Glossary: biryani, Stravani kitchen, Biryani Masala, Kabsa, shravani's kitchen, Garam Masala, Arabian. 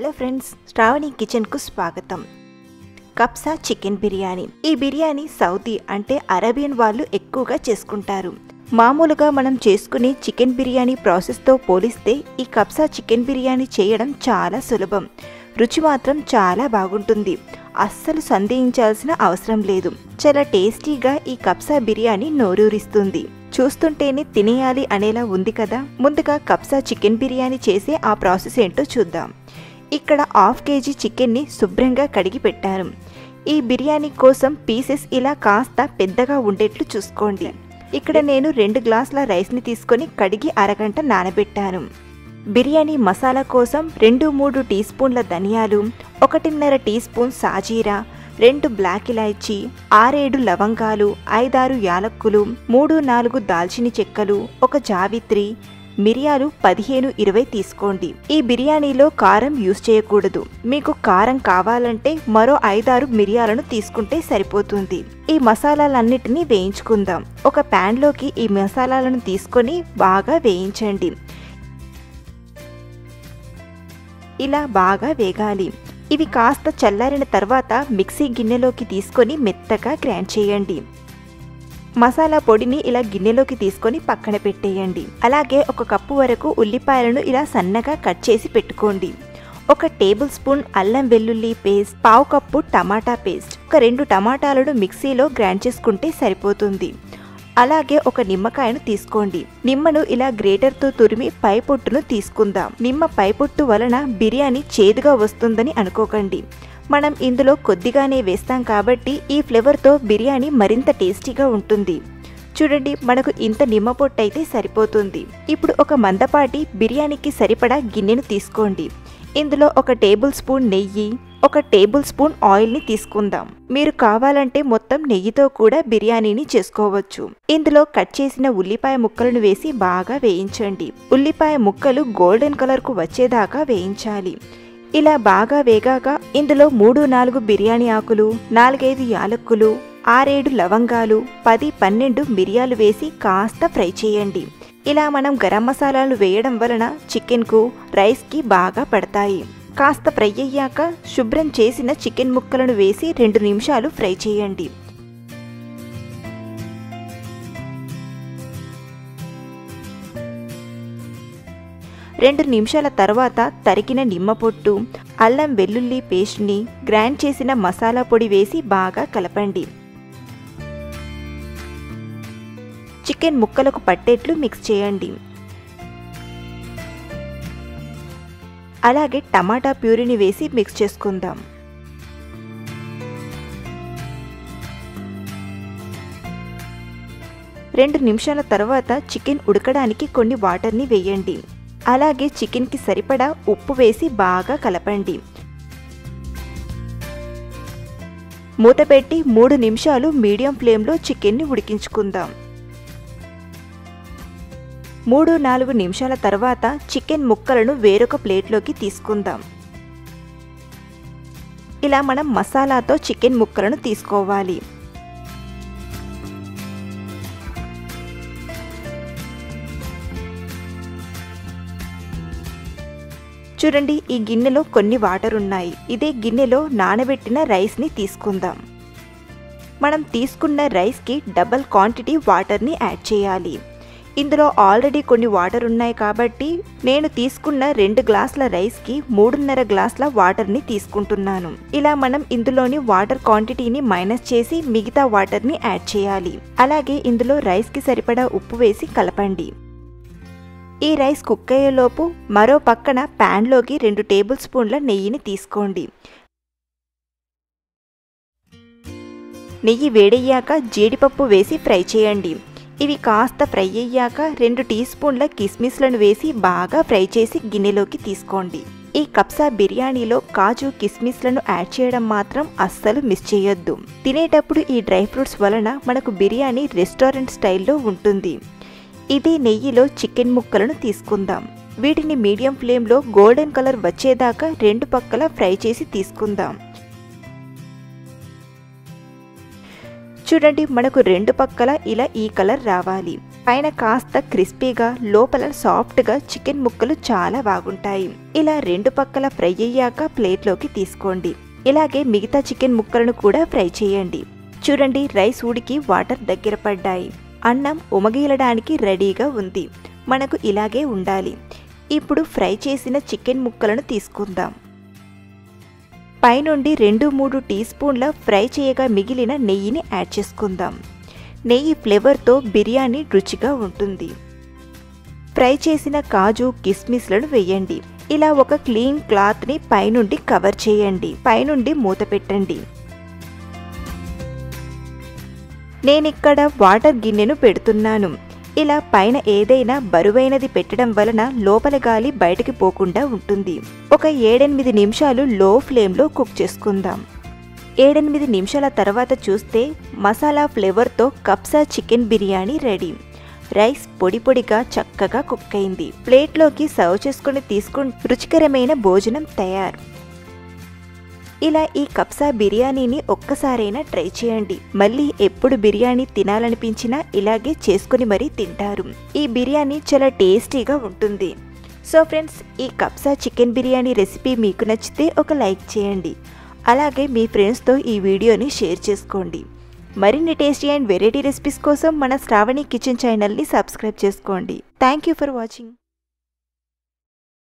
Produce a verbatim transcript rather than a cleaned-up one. Hello friends, Stravani kitchen ku swagatham. Kabsa chicken biryani. Ee biryani Saudi ante Arabian vallu ekkuva cheskuntaru. Maamuluga manam cheskune chicken biryani process tho poliste ee kabsa chicken biryani cheyadam chaala sulabham. Ruchi matram chaala baaguntundi. Assalu sandhinchalsina avasaram ledu. Chala tasty ga ee kabsa biryani noruristundi. Chusthuntene tineyali anela undi kada. Munduga kabsa chicken biryani chese aa process ento chuddam. ఇక్కడ half KG chicken ని శుభ్రంగా కడిగి పెట్టారు. ఈ బిర్యానీ కోసం pieces ఇలా కాస్త పెద్దగా ఉండేట్లు చూసుకోండి. ఇక్కడ నేను రెండు గ్లాసుల రైస్ ని తీసుకొని కడిగి అరగంట నానబెట్టాను. బిర్యానీ మసాలా కోసం రెండు మూడు టీ స్పూన్ల ధనియాలు, ఒకటిన్నర టీ స్పూన్ సాజీరా, రెండు బ్లాక్ ఇలాచి, ఆరు ఏడు లవంగాలు, ఐదు ఆరు యాలక్కులు, మూడు నాలుగు దాల్చిని చెక్కలు, ఒక జావిత్రి, మిరియాలు పదిహేను ఇరవై తీసుకోండి. ఈ బిర్యానీలో కారం యూస్ చేయకూడదు. మీకు కారం కావాలంటే మరో ఐదు ఆరు మిరియాలను తీసుకుంటే సరిపోతుంది. ఈ మసాలాలన్నిటిని వేయించుకుందాం. ఒక పాన్ లోకి ఈ మసాలాలను తీసుకొని బాగా వేయించండి. ఇలా బాగా వేగాలి. ఇవి కాస్త చల్లారిన తర్వాత మిక్సీ గిన్నెలోకి తీసుకొని మెత్తగా గ్రైండ్ చేయండి. మసాలా పొడిని ఇలా గిన్నెలోకి తీసుకొని పక్కన పెట్టేయండి. అలాగే ఒక కప్పు వరకు ఉల్లిపాయలను ఇలా సన్నగా కట్ చేసి పెట్టుకోండి. ఒక టేబుల్ స్పూన్ అల్లం వెల్లుల్లి పేస్ట్, పావు కప్పు టమాటా పేస్ట్, ఒక రెండు టమాటాలను మిక్సీలో గ్రైండ్ చేసుకుంటే సరిపోతుంది. అలాగే ఒక నిమ్మకాయను తీసుకోండి. నిమ్మను ఇలా గ్రేటర్తో తురిమి పై పొట్టును తీసుకుందాం. నిమ్మ పై పొట్టు వలన బిర్యానీ చేదుగా వస్తుందని అనుకోకండి. మనం ఇందులో కొద్దిగానే వేస్తాం కాబట్టి ఈ ఫ్లేవర్తో బిర్యానీ మరింత టేస్టీగా ఉంటుంది. చూడండి, మనకు ఇంత నిమ్మ పొట్టు అయితే సరిపోతుంది. ఇప్పుడు ఒక మందపాటి బిర్యానీకి సరిపడా గిన్నెను తీసుకోండి. ఇందులో ఒక టేబుల్ స్పూన్ నెయ్యి, ఒక టేబుల్ స్పూన్ ఆయిల్ని తీసుకుందాం. మీరు కావాలంటే మొత్తం నెయ్యితో కూడా బిర్యానీని చేసుకోవచ్చు. ఇందులో కట్ చేసిన ఉల్లిపాయ ముక్కలను వేసి బాగా వేయించండి. ఉల్లిపాయ ముక్కలు గోల్డెన్ కలర్కు వచ్చేదాకా వేయించాలి. ఇలా బాగా వేగాక ఇందులో మూడు నాలుగు బిర్యానీ ఆకులు, నాలుగైదు యాలక్కులు, ఆరేడు లవంగాలు, పది పన్నెండు మిరియాలు వేసి కాస్త ఫ్రై చేయండి. ఇలా మనం గరం మసాలాలు వేయడం వలన చికెన్కు, రైస్కి బాగా పడతాయి. కాస్త ఫ్రై అయ్యాక శుభ్రం చేసిన చికెన్ ముక్కలను వేసి రెండు నిమిషాలు ఫ్రై చేయండి. రెండు నిమిషాల తర్వాత తరిగిన నిమ్మ పొట్టు, అల్లం వెల్లుల్లి పేస్ట్ని, గ్రైండ్ చేసిన మసాలా పొడి వేసి బాగా కలపండి. చికెన్ ముక్కలకు పట్టేట్లు మిక్స్ చేయండి. అలాగే టమాటా ప్యూరీని వేసి మిక్స్ చేసుకుందాం. రెండు నిమిషాల తర్వాత చికెన్ ఉడకడానికి కొన్ని వాటర్ని వేయండి. అలాగే చికెన్కి సరిపడా ఉప్పు వేసి బాగా కలపండి. మూత పెట్టి మూడు నిమిషాలు మీడియం ఫ్లేమ్లో చికెన్ని ఉడికించుకుందాం. మూడు నాలుగు నిమిషాల తర్వాత చికెన్ ముక్కలను వేరొక ప్లేట్లోకి తీసుకుందాం. ఇలా మనం మసాలాతో చికెన్ ముక్కలను తీసుకోవాలి. చూడండి, ఈ గిన్నెలో కొన్ని వాటర్ ఉన్నాయి. ఇదే గిన్నెలో నానబెట్టిన రైస్ని తీసుకుందాం. మనం తీసుకున్న రైస్కి డబల్ క్వాంటిటీ వాటర్ని యాడ్ చేయాలి. ఇందులో ఆల్రెడీ కొన్ని వాటర్ ఉన్నాయి కాబట్టి నేను తీసుకున్న రెండు గ్లాసుల రైస్కి మూడున్నర గ్లాసుల వాటర్ని తీసుకుంటున్నాను. ఇలా మనం ఇందులోని వాటర్ క్వాంటిటీని మైనస్ చేసి మిగతా వాటర్ని యాడ్ చేయాలి. అలాగే ఇందులో రైస్కి సరిపడా ఉప్పు వేసి కలపండి. ఈ రైస్ కుక్ అయ్యేలోపు మరో పక్కన ప్యాన్లోకి రెండు టేబుల్ స్పూన్ల నెయ్యిని తీసుకోండి. నెయ్యి వేడయ్యాక జీడిపప్పు వేసి ఫ్రై చేయండి. ఇవి కాస్త ఫ్రై అయ్యాక రెండు టీ స్పూన్ల కిస్మిస్లను వేసి బాగా ఫ్రై చేసి గిన్నెలోకి తీసుకోండి. ఈ కబ్సా బిర్యానీలో కాజు, కిస్మిస్లను యాడ్ చేయడం మాత్రం అస్సలు మిస్ చేయొద్దు. తినేటప్పుడు ఈ డ్రై ఫ్రూట్స్ వలన మనకు బిర్యానీ రెస్టారెంట్ స్టైల్లో ఉంటుంది. ఇది నెయ్యిలో చికెన్ ముక్కలను తీసుకుందాం. వీటిని మీడియం ఫ్లేమ్లో గోల్డెన్ కలర్ వచ్చేదాకా రెండు పక్కల ఫ్రై చేసి తీసుకుందాం. చూడండి, మనకు రెండు పక్కల ఇలా ఈ కలర్ రావాలి. పైన కాస్త క్రిస్పీగా లోపల సాఫ్ట్ గా చికెన్ ముక్కలు చాలా బాగుంటాయి. ఇలా రెండు పక్కల ఫ్రై అయ్యాక ప్లేట్ లోకి తీసుకోండి. ఇలాగే మిగతా చికెన్ ముక్కలను కూడా ఫ్రై చేయండి. చూడండి, రైస్ ఉడికి వాటర్ దగ్గర పడ్డాయి. అన్నం ఉమగీలడానికి రెడీగా ఉంది. మనకు ఇలాగే ఉండాలి. ఇప్పుడు ఫ్రై చేసిన చికెన్ ముక్కలను తీసుకుందాం. పైనుండి రెండు మూడు టీ స్పూన్ల ఫ్రై చేయగా మిగిలిన నెయ్యిని యాడ్ చేసుకుందాం. నెయ్యి ఫ్లేవర్తో బిర్యానీ రుచిగా ఉంటుంది. ఫ్రై చేసిన కాజు కిస్మిస్లను వేయండి. ఇలా ఒక క్లీన్ క్లాత్ని పైనుండి కవర్ చేయండి. పైనుండి మూత పెట్టండి. నేనిక్కడ వాటర్ గిన్నెను పెడుతున్నాను. ఇలా పైన ఏదైనా బరువైనది పెట్టడం వలన లోపల గాలి బయటికి పోకుండా ఉంటుంది. ఒక ఏడెనిమిది నిమిషాలు లో ఫ్లేమ్లో కుక్ చేసుకుందాం. ఏడెనిమిది నిమిషాల తర్వాత చూస్తే మసాలా ఫ్లేవర్తో కబ్సా చికెన్ బిర్యానీ రెడీ. రైస్ పొడి పొడిగా చక్కగా కుక్ అయింది. ప్లేట్లోకి సర్వ్ చేసుకుని తీసుకుని రుచికరమైన భోజనం తయారు. ఇలా ఈ కబ్సా బిర్యానీని ఒక్కసారైనా ట్రై చేయండి. మళ్ళీ ఎప్పుడు బిర్యానీ తినాలనిపించినా ఇలాగే చేసుకుని మరీ తింటారు. ఈ బిర్యానీ చాలా టేస్టీగా ఉంటుంది. సో ఫ్రెండ్స్, ఈ కబ్సా చికెన్ బిర్యానీ రెసిపీ మీకు నచ్చితే ఒక లైక్ చేయండి. అలాగే మీ ఫ్రెండ్స్తో ఈ వీడియోని షేర్ చేసుకోండి. మరిన్ని టేస్టీ అండ్ వెరైటీ రెసిపీస్ కోసం మన శ్రావణి కిచెన్ ఛానల్ని సబ్స్క్రైబ్ చేసుకోండి. Thank you for watching.